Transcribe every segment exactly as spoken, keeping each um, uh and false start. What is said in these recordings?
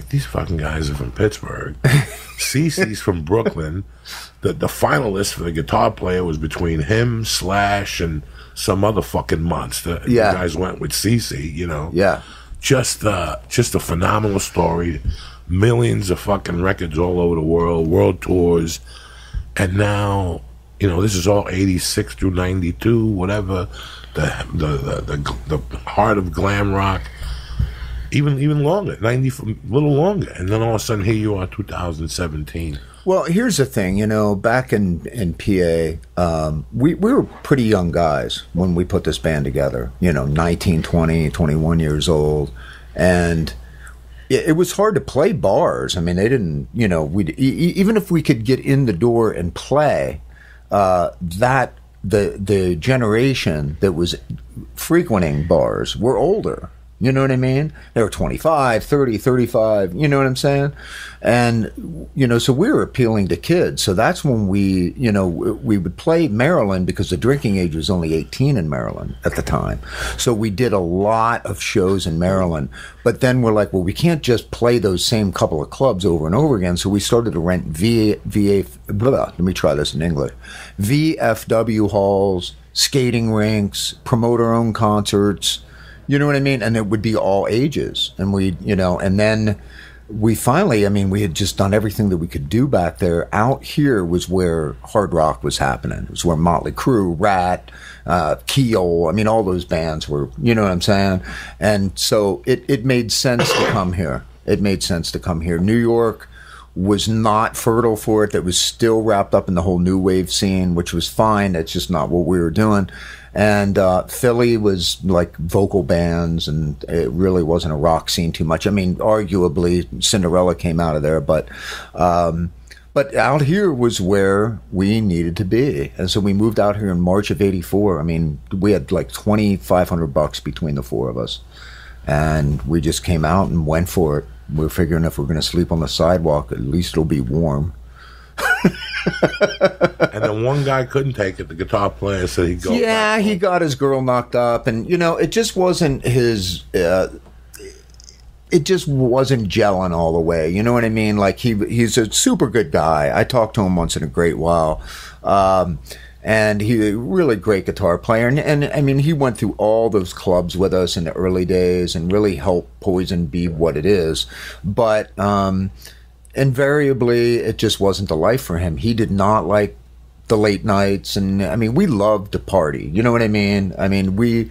like, these fucking guys are from Pittsburgh. CeCe's from Brooklyn. The the finalist for the guitar player was between him, Slash, and some other fucking monster. Yeah. The guys went with CeCe, you know. Yeah. Just uh, just a phenomenal story. Millions of fucking records all over the world, world tours. And now, you know, this is all eighty-six through ninety-two, whatever. The the the the, the heart of glam rock. Even even longer, ninety, a little longer, and then all of a sudden here you are, two thousand seventeen. Well, here's the thing, you know, back in in P A, um, we we were pretty young guys when we put this band together. You know, nineteen, twenty, twenty-one years old, and it, it was hard to play bars. I mean, they didn't, you know, we e- even if we could get in the door and play, uh, that the the generation that was frequenting bars were older. You know what I mean? They were twenty-five, thirty, thirty-five, you know what I'm saying? And, you know, so we were appealing to kids. So that's when we, you know, we would play Maryland because the drinking age was only eighteen in Maryland at the time. So we did a lot of shows in Maryland. But then we're like, well, we can't just play those same couple of clubs over and over again. So we started to rent V A, V A, blah, let me try this in English, V F W halls, skating rinks, promote our own concerts. You know what I mean? And it would be all ages. And we, you know, and then we finally, I mean, we had just done everything that we could do back there. Out here was where hard rock was happening. It was where Motley Crue, Rat, uh, Keel, I mean, all those bands were, you know what I'm saying? And so it, it made sense to come here. It made sense to come here. New York was not fertile for it. That was still wrapped up in the whole new wave scene, which was fine. That's just not what we were doing. And uh, Philly was like vocal bands, and it really wasn't a rock scene too much. I mean, arguably Cinderella came out of there, but um, but out here was where we needed to be. And so we moved out here in March of eighty-four. I mean, we had like twenty-five hundred bucks between the four of us, and we just came out and went for it. We were figuring if we're going to sleep on the sidewalk, at least it'll be warm. And then one guy couldn't take it. The guitar player said he'd go. Yeah, he got his girl knocked up, and you know, it just wasn't his. Uh, it just wasn't gelling all the way. You know what I mean? Like he he's a super good guy. I talked to him once in a great while, um, and he's a really great guitar player. And, and I mean, he went through all those clubs with us in the early days and really helped Poison be what it is. But. Um, Invariably, it just wasn't the life for him. He did not like the late nights, and I mean, we loved to party. You know what I mean? I mean, we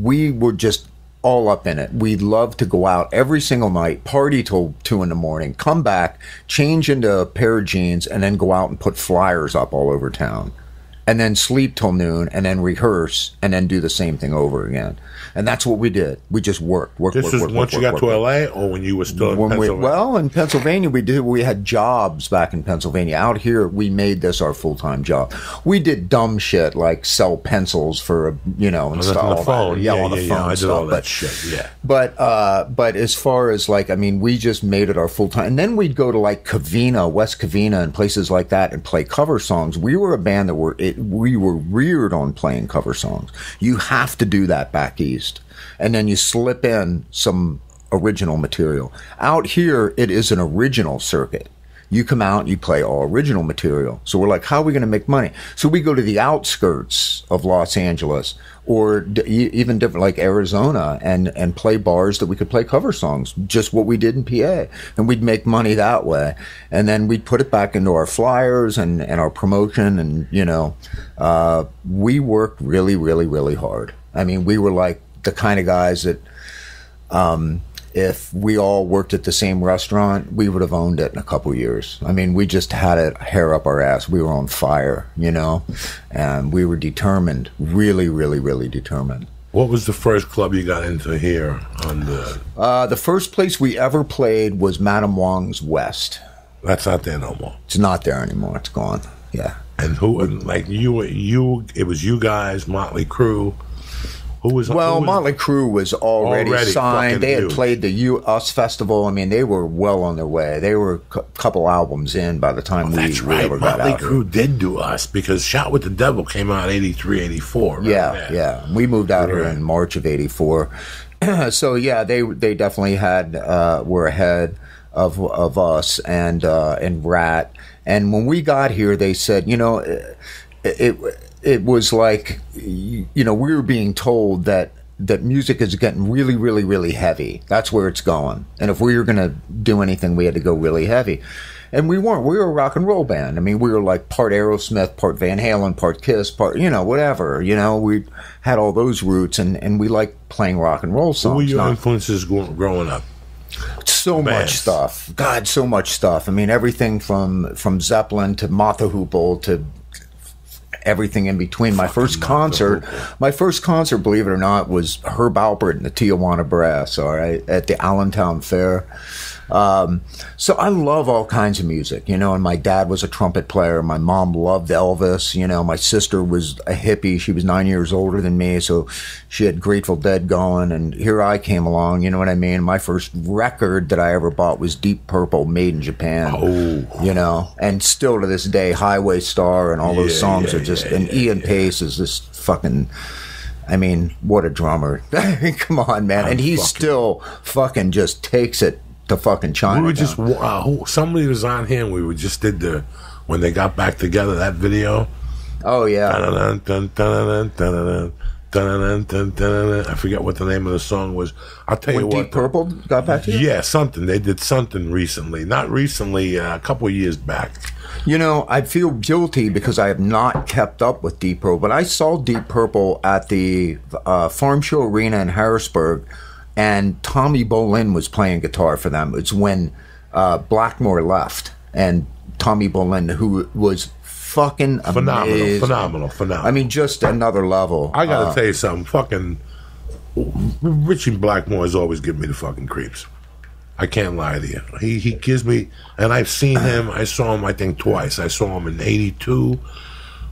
we were just all up in it. We loved to go out every single night, party till two in the morning, come back, change into a pair of jeans, and then go out and put flyers up all over town, and then sleep till noon, and then rehearse, and then do the same thing over again. And that's what we did. We just worked. worked this worked, is worked, once worked, you worked, got worked, to worked. L A, or when you were still in when Pennsylvania? We, well, in Pennsylvania, we did. We had jobs back in Pennsylvania. Out here, we made this our full-time job. We did dumb shit like sell pencils for, you know, and oh, stuff. On the phone. Yeah, yeah, on the yeah, phone. Yeah, I did stuff, all that but, shit, yeah. But, uh, but as far as, like, I mean, we just made it our full-time. And then we'd go to, like, Covina, West Covina, and places like that and play cover songs. We were a band that were... It, we were reared on playing cover songs. You have to do that back east, and then you slip in some original material. Out here, it is an original circuit. You come out and you play all original material. So we're like, how are we going to make money? So we go to the outskirts of Los Angeles or d- even different, like Arizona, and, and play bars that we could play cover songs, just what we did in P A. And we'd make money that way. And then we'd put it back into our flyers and, and our promotion. And, you know, uh, we worked really, really, really hard. I mean, we were like the kind of guys that... Um, if we all worked at the same restaurant, we would have owned it in a couple years. I mean, we just had it hair up our ass. We were on fire, you know, and we were determined, really, really, really determined. What was the first club you got into here? On the uh, the first place we ever played was Madame Wong's West. That's not there no more. It's not there anymore. It's gone. Yeah. And who? And like you, you. It was you guys, Motley Crue. Who was, well, who was, Motley Crue was already, already signed. They had huge. played the U- Us Festival. I mean, they were well on their way. They were a cu- couple albums in by the time oh, we, that's right. we ever Motley got out. Motley Crue did do us because Shot with the Devil came out in eighty-three, eighty-four. Right? Yeah, yeah, yeah. We moved out right. here in March of eighty-four. So, yeah, they they definitely had uh, were ahead. of of us and uh, and Rat. And when we got here, they said, you know, it it, it was like, you, you know, we were being told that that music is getting really, really, really heavy. That's where it's going. And if we were going to do anything, we had to go really heavy. And we weren't. We were a rock and roll band. I mean, we were like part Aerosmith, part Van Halen, part Kiss, part, you know, whatever. You know, we had all those roots, and, and we liked playing rock and roll songs. What were your not, influences growing up? So bands. much stuff. God, so much stuff. I mean, everything from, from Zeppelin to Mott the Hoople to everything in between. My Fucking first concert, my first concert, believe it or not, was Herb Alpert and the Tijuana Brass, all right, at the Allentown Fair. Um, so I love all kinds of music, you know, and my dad was a trumpet player. My mom loved Elvis, you know, my sister was a hippie. She was nine years older than me, so she had Grateful Dead going, and here I came along, you know what I mean? My first record that I ever bought was Deep Purple, Made in Japan, oh. you know, and still to this day, Highway Star and all those yeah, songs yeah, are just, yeah, and yeah, Ian yeah. Paice is this fucking... I mean, what a drummer. Come on, man. I'm and he fucking still fucking just takes it to fucking China. We were just, uh, somebody was on here and we were just did the, when they got back together, that video. Oh, yeah. I forget what the name of the song was. I'll tell when you what. Deep Purple got back together? Yeah, something. They did something recently. Not recently, uh, a couple of years back. You know, I feel guilty because I have not kept up with Deep Purple, but I saw Deep Purple at the uh, Farm Show Arena in Harrisburg, and Tommy Bolin was playing guitar for them. It's when uh, Blackmore left, and Tommy Bolin, who was fucking phenomenal, amazing. phenomenal, phenomenal. I mean, just another level. I gotta uh, tell you something. Fucking Ritchie Blackmore has always given me the fucking creeps. I can't lie to you. He he gives me, and I've seen him. I saw him, I think, twice. I saw him in eighty-two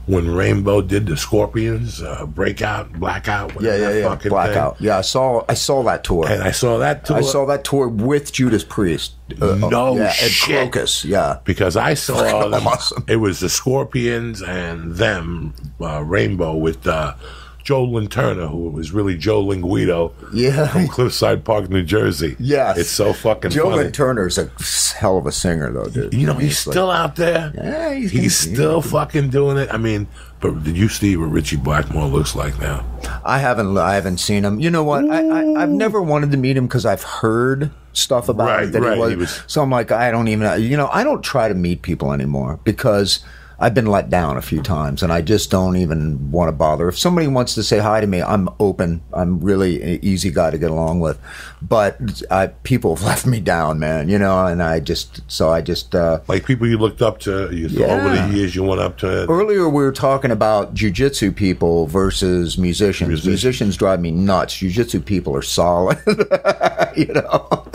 when Rainbow did the Scorpions, uh, Breakout, Blackout. Yeah, yeah, yeah. Fucking Blackout. Thing. Yeah, I saw I saw that tour. And I saw that tour. I saw that tour with Judas Priest. Uh, no yeah, shit. At Crocus, yeah. Because I saw them. Awesome. It was the Scorpions and them, uh, Rainbow with... Uh, Joe Lynn Turner, who was really Joe Linguido yeah. from Cliffside Park, New Jersey. Yes. It's so fucking Joe funny. Joe Lynn Turner's a hell of a singer, though, dude. You know, he's, he's still like, out there. Yeah, he's, he's still fucking doing it. I mean, but did you see what Ritchie Blackmore looks like now? I haven't I haven't seen him. You know what? I, I, I've never wanted to meet him because I've heard stuff about right, him. That right, he was, he was, so I'm like, I don't even... You know, I don't try to meet people anymore because... I've been let down a few times, and I just don't even want to bother. If somebody wants to say hi to me, I'm open. I'm really an easy guy to get along with. But I, people have left me down, man, you know, and I just, so I just... Uh, like people you looked up to, you yeah. over the years you went up to... Earlier we were talking about jiu-jitsu people versus musicians. Musicians, musicians drive me nuts. Jiu-jitsu people are solid, you know.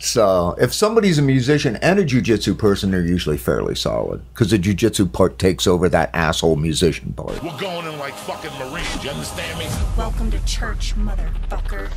So if somebody's a musician and a jiu-jitsu person, they're usually fairly solid because the jiu-jitsu part takes over that asshole musician part. We're going in like fucking Marines, you understand me? Welcome to church, motherfucker.